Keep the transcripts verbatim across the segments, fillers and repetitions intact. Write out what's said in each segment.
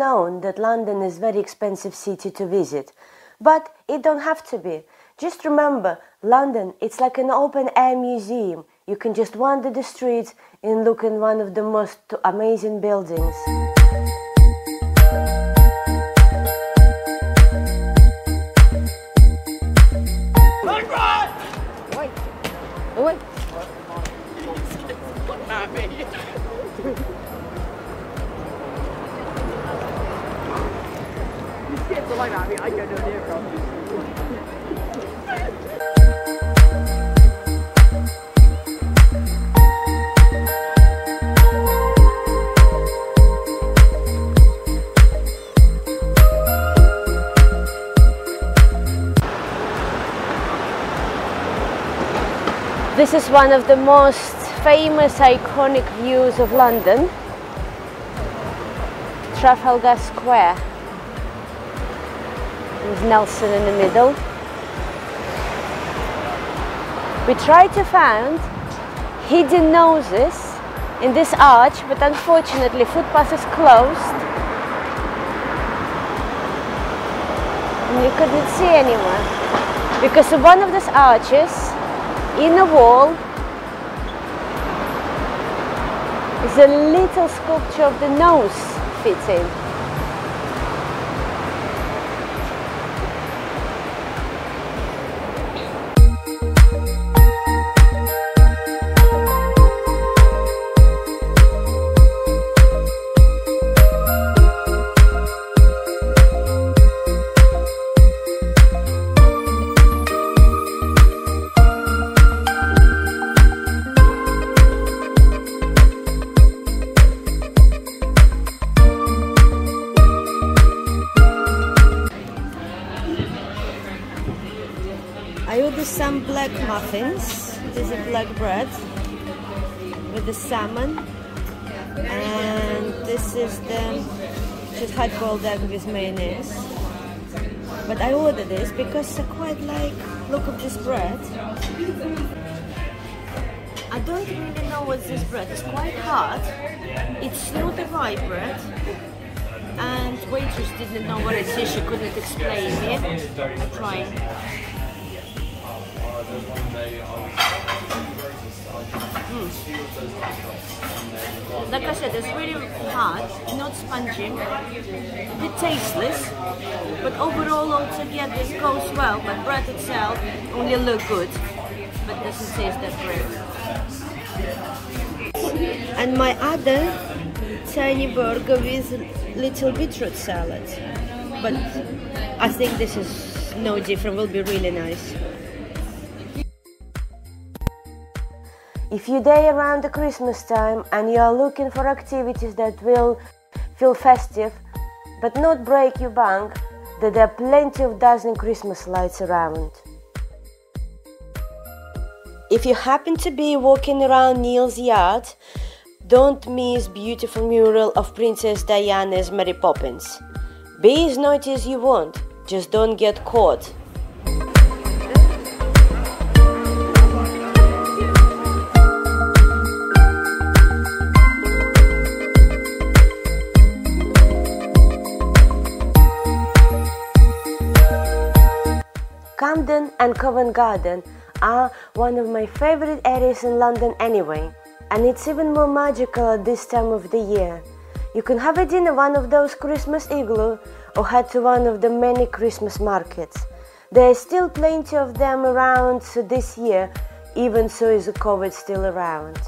known that London is a very expensive city to visit, but it don't have to be. Just remember, London, it's like an open-air museum. You can just wander the streets and look in one of the most amazing buildings. This is one of the most famous iconic views of London, Trafalgar Square, with Nelson in the middle. We tried to find hidden noses in this arch, but unfortunately footpath is closed and you couldn't see anyone, because of one of these arches in the wall is a little sculpture of the nose fitting. Some black muffins. This is black bread with the salmon, and this is the just hard boiled egg with mayonnaise. But I ordered this because I quite like look of this bread. I don't really know what this bread is. Quite hard. It's not a rye bread. And waitress didn't know what it is. She couldn't explain it. I tried. Mm. Like I said, it's really hard, not spongy, a bit tasteless, but overall altogether this goes well, but bread itself only looks good, but doesn't taste that great. And my other tiny burger with little beetroot salad, but I think this is no different, will be really nice. If you day around the Christmas time and you are looking for activities that will feel festive but not break your bank, then there are plenty of dazzling Christmas lights around. If you happen to be walking around Neal's Yard, don't miss beautiful mural of Princess Diana as Mary Poppins. Be as naughty as you want, just don't get caught. Camden and Covent Garden are one of my favorite areas in London anyway, and it's even more magical at this time of the year. You can have a dinner at one of those Christmas igloos or head to one of the many Christmas markets. There are still plenty of them around so this year, even so is the COVID still around.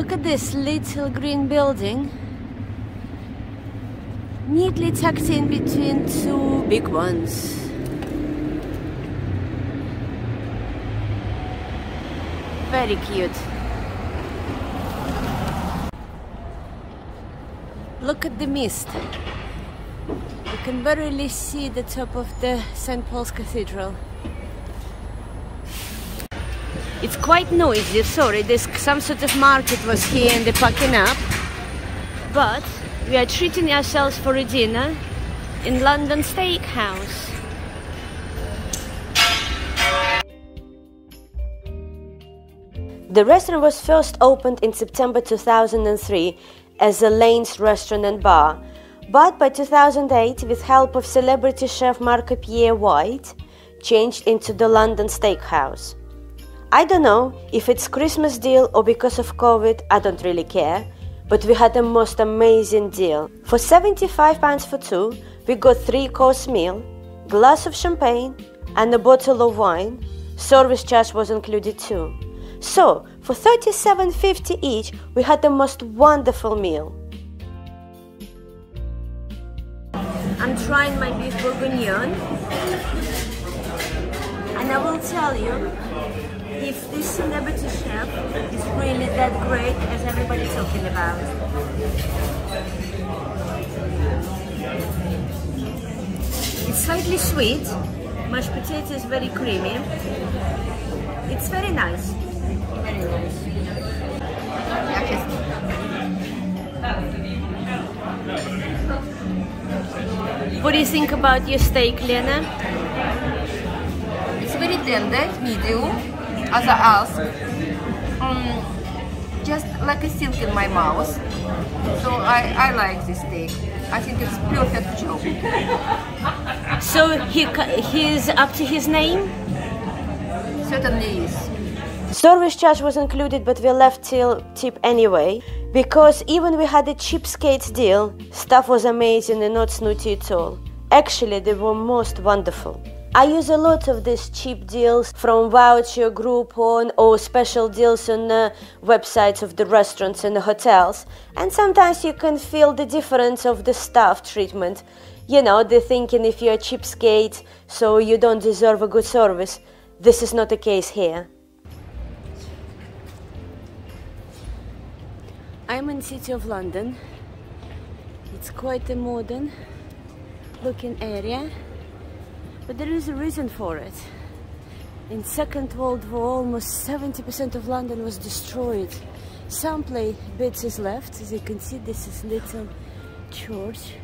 Look at this little green building, neatly tucked in between two big ones. Very cute. Look at the mist. You can barely see the top of the Saint Paul's Cathedral. It's quite noisy, sorry, there's some sort of market was here and they're packing up. But we are treating ourselves for a dinner in London Steak House. The restaurant was first opened in September two thousand three as a Lane's restaurant and bar, but by two thousand eight, with help of celebrity chef Marco Pierre White, changed into the London Steak House. I don't know if it's Christmas deal or because of COVID, I don't really care, but we had a most amazing deal. For seventy-five pounds for two, we got three-course meal, glass of champagne and a bottle of wine. Service charge was included too. So, for thirty-seven fifty each, we had the most wonderful meal. I'm trying my beef bourguignon, and I will tell you if this celebrity chef is really that great as everybody's talking about. It's slightly sweet, mashed potato is very creamy. It's very nice. Very nice. What do you think about your steak, Lena? It's very tender, medium, as I asked. Um, just like a silk in my mouth. So I, I like this steak. I think it's perfect job. So he he's up to his name? Certainly is. Service charge was included, but we left till tip anyway, because even we had a cheapskates deal, stuff was amazing and not snooty at all. Actually, they were most wonderful. I use a lot of these cheap deals from voucher, Groupon or special deals on the websites of the restaurants and the hotels, and sometimes you can feel the difference of the staff treatment. You know, they're thinking if you're a cheapskate, so you don't deserve a good service. This is not the case here. I'm in the city of London. It's quite a modern looking area, but there is a reason for it. In Second World War, almost seventy percent of London was destroyed. Some play bits is left. As you can see, this is little church,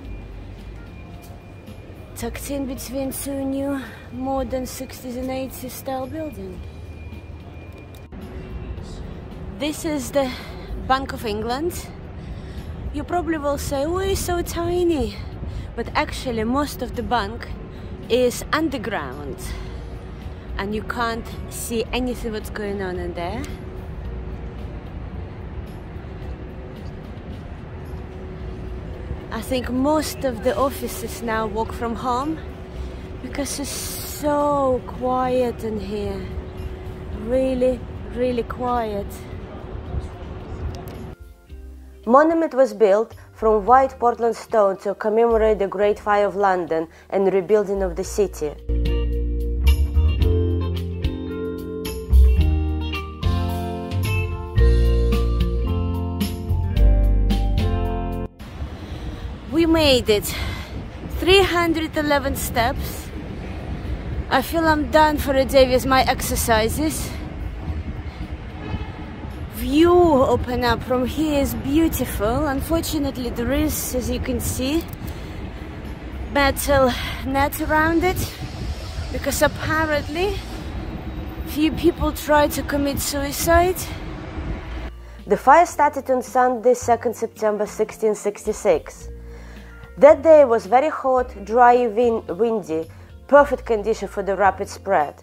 tucked in between two new modern sixties and eighties style buildings. This is the Bank of England. You probably will say, oh, it's so tiny, but actually most of the bank is underground and you can't see anything what's going on in there. I think most of the offices now work from home because it's so quiet in here, really really quiet. Monument was built from white Portland stone to commemorate the Great Fire of London and the rebuilding of the city. We made it, three hundred eleven steps. I feel I'm done for a day with my exercises. View open up from here is beautiful. Unfortunately, there is, as you can see, metal net around it because apparently few people tried to commit suicide. The fire started on Sunday, second September sixteen sixty-six. That day was very hot, dry, wind, windy, perfect condition for the rapid spread.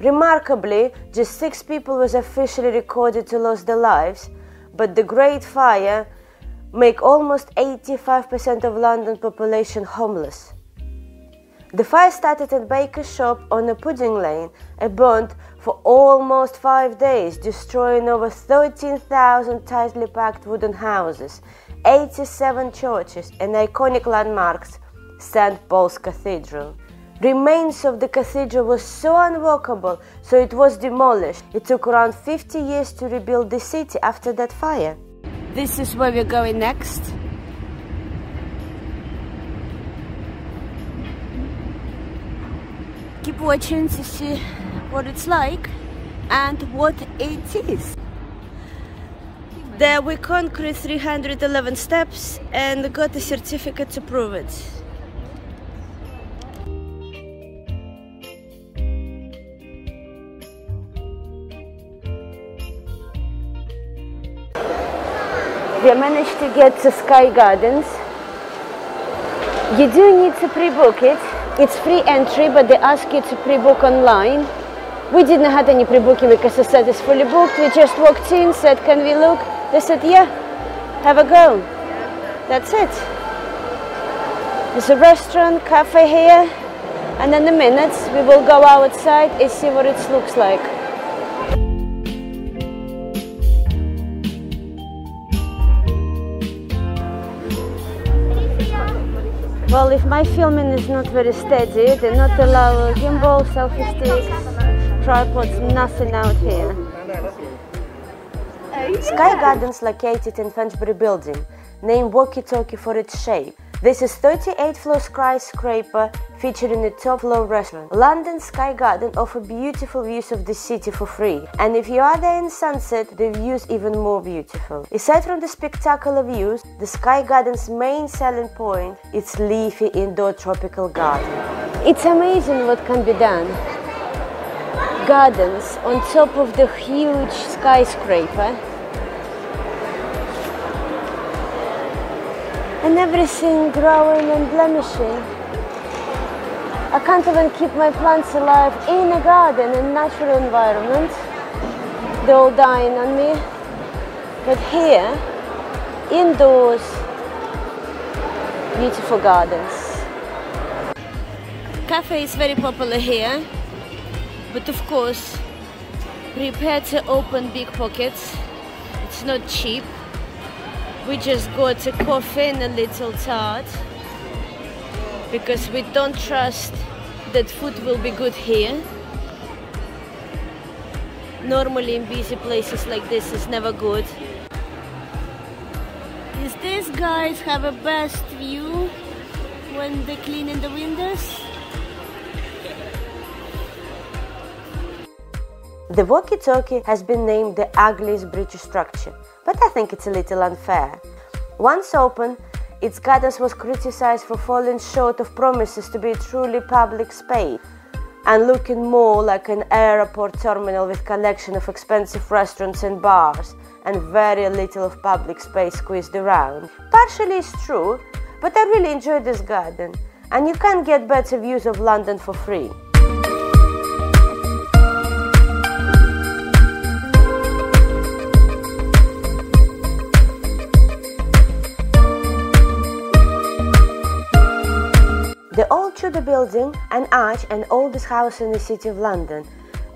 Remarkably, just six people was officially recorded to lose their lives, but the Great Fire make almost eighty-five percent of London population homeless. The fire started at Baker's Shop on a Pudding Lane and burned for almost five days, destroying over thirteen thousand tightly packed wooden houses, eighty-seven churches and iconic landmarks, Saint Paul's Cathedral. Remains of the cathedral was so unworkable, so it was demolished. It took around fifty years to rebuild the city after that fire. This is where we're going next. Keep watching to see what it's like and what it is. There we conquered three hundred eleven steps and got a certificate to prove it. I managed to get to Sky Gardens. You do need to pre-book it. It's free entry, but they ask you to pre-book online. We didn't have any pre-booking because I said it's fully booked. We just walked in, said, can we look? They said, yeah, have a go. That's it. There's a restaurant, cafe here. And in a minute, we will go outside and see what it looks like. Well, if my filming is not very steady, they not allow gimbal, selfie sticks, tripods, nothing out here. Sky Gardens located in Fenchurch building, named Walkie-Talkie for its shape. This is thirty-eight floor skyscraper featuring a top-floor restaurant. London Sky Garden offers beautiful views of the city for free. And if you are there in sunset, the view is even more beautiful. Aside from the spectacular views, the Sky Garden's main selling point is its leafy indoor tropical garden. It's amazing what can be done. Gardens on top of the huge skyscraper. And everything growing and blemishing. I can't even keep my plants alive in a garden, in a natural environment. They're all dying on me. But here, indoors, beautiful gardens. Cafe is very popular here, but of course, prepare to open big pockets. It's not cheap. We just got a coffee and a little tart because we don't trust that food will be good here. Normally in busy places like this it's never good. Is these guys have a best view when they clean in the windows? The walkie-talkie has been named the ugliest British structure, but I think it's a little unfair. Once open, its gardens was criticized for falling short of promises to be a truly public space and looking more like an airport terminal with collection of expensive restaurants and bars and very little of public space squeezed around. Partially it's true, but I really enjoy this garden, and you can't get better views of London for free. The Old Tudor building, an arch and oldest house in the City of London.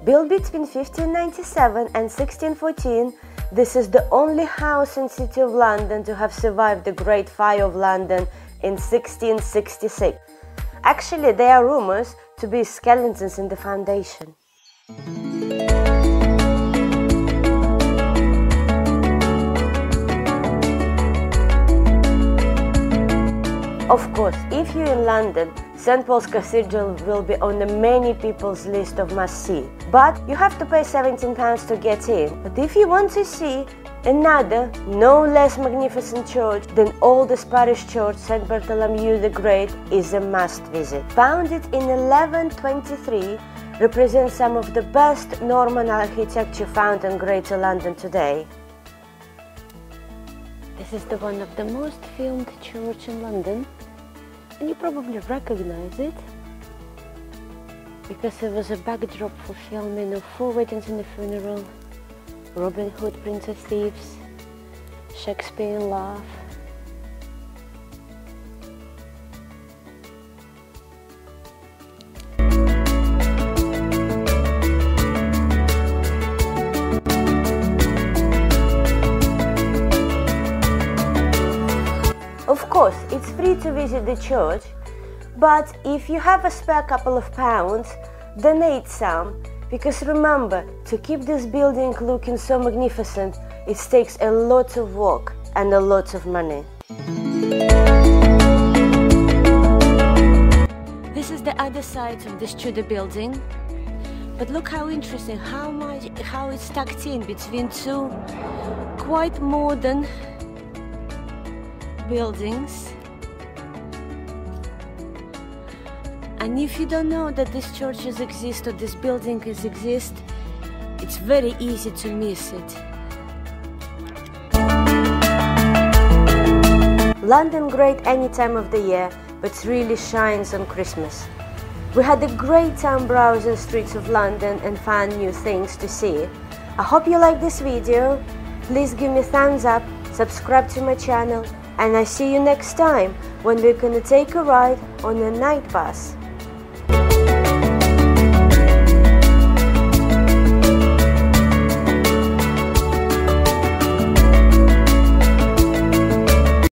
Built between fifteen ninety-seven and sixteen fourteen, this is the only house in the City of London to have survived the Great Fire of London in sixteen sixty-six. Actually, there are rumours to be skeletons in the foundation. Of course, if you're in London, Saint Paul's Cathedral will be on the many people's list of must-see. But you have to pay seventeen pounds to get in. But if you want to see another, no less magnificent church than oldest parish church, Saint Bartholomew the Great, is a must-visit. Founded in eleven twenty-three, represents some of the best Norman architecture found in Greater London today. This is the one of the most filmed church in London, and you probably recognize it because it was a backdrop for filming of Four Weddings and a Funeral, Robin Hood, Prince of Thieves, Shakespeare in Love. It's free to visit the church, but if you have a spare couple of pounds, donate some, because remember, to keep this building looking so magnificent, it takes a lot of work and a lot of money. This is the other side of this Tudor building, but look how interesting, how much, how it's tucked in between two quite modern buildings. And if you don't know that these churches exist or this building exists, it's very easy to miss it. London great any time of the year, but really shines on Christmas. We had a great time browsing streets of London and found new things to see. I hope you like this video. Please give me thumbs up, subscribe to my channel, and I see you next time when we're gonna take a ride on a night bus.